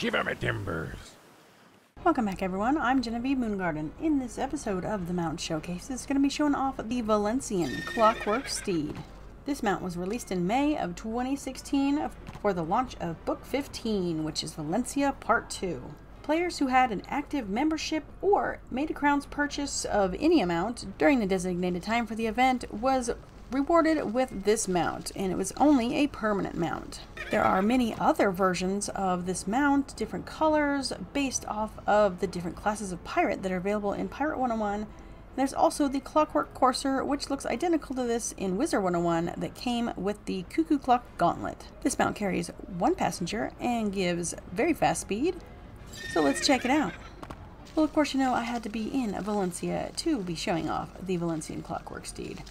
Shiver my timbers. Welcome back, everyone. I'm Genevieve Moongarden. In this episode of the Mount Showcase, it's going to be showing off the Valencian Clockwork Steed. This mount was released in May of 2016 for the launch of Book 15, which is Valencia Part 2. Players who had an active membership or made a crown's purchase of any amount during the designated time for the event was rewarded with this mount, and it was only a permanent mount. There are many other versions of this mount, different colors based off of the different classes of pirate that are available in Pirate 101. There's also the Clockwork Courser, which looks identical to this in Wizard 101 that came with the Cuckoo Clock Gauntlet. This mount carries one passenger and gives very fast speed, so let's check it out. Well, of course, you know I had to be in Valencia to be showing off the Valencian Clockwork Steed.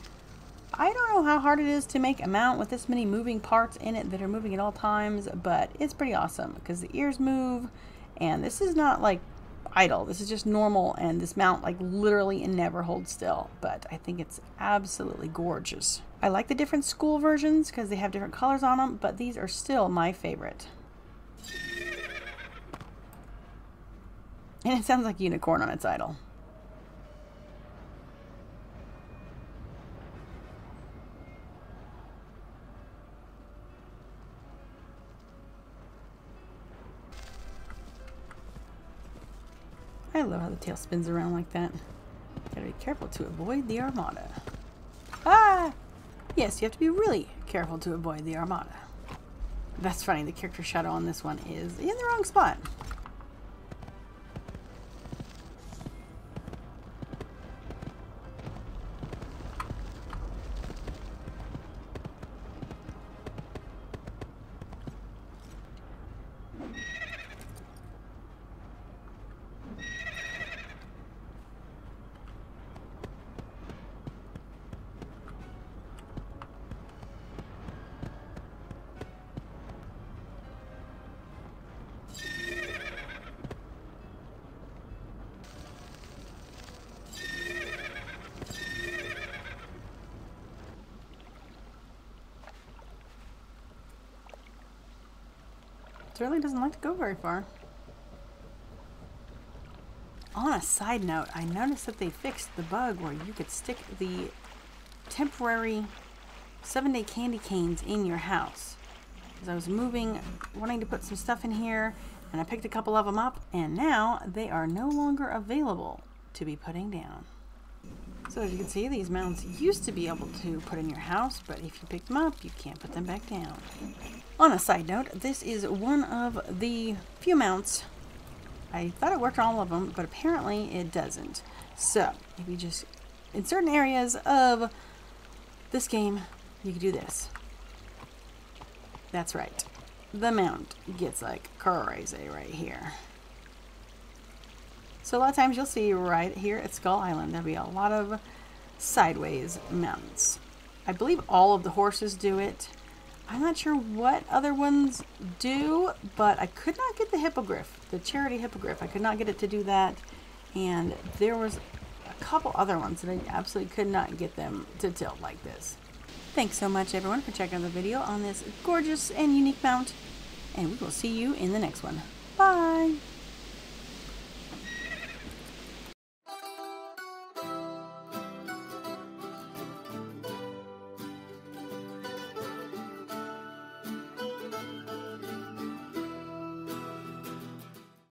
I don't know how hard it is to make a mount with this many moving parts in it that are moving at all times, but it's pretty awesome because the ears move, and this is not like idle. This is just normal, and this mount like literally never holds still, but I think it's absolutely gorgeous. I like the different school versions because they have different colors on them, but these are still my favorite. And it sounds like a unicorn on its idle. I love how the tail spins around like that. Gotta be careful to avoid the armada. Ah! Yes, you have to be really careful to avoid the armada. That's funny, the character shadow on this one is in the wrong spot. Really doesn't like to go very far. On a side note, I noticed that they fixed the bug where you could stick the temporary 7-day candy canes in your house. As I was moving, wanting to put some stuff in here, and I picked a couple of them up, and now they are no longer available to be putting down. So as you can see, these mounts used to be able to put in your house, but if you pick them up, you can't put them back down. On a side note, this is one of the few mounts. I thought it worked on all of them, but apparently it doesn't. So if you just, in certain areas of this game, you can do this. That's right. The mount gets like crazy right here. So a lot of times you'll see right here at Skull Island, there'll be a lot of sideways mounts. I believe all of the horses do it. I'm not sure what other ones do, but I could not get the hippogriff, the charity hippogriff. I could not get it to do that. And there was a couple other ones that I absolutely could not get them to tilt like this. Thanks so much, everyone, for checking out the video on this gorgeous and unique mount. And we will see you in the next one. Bye.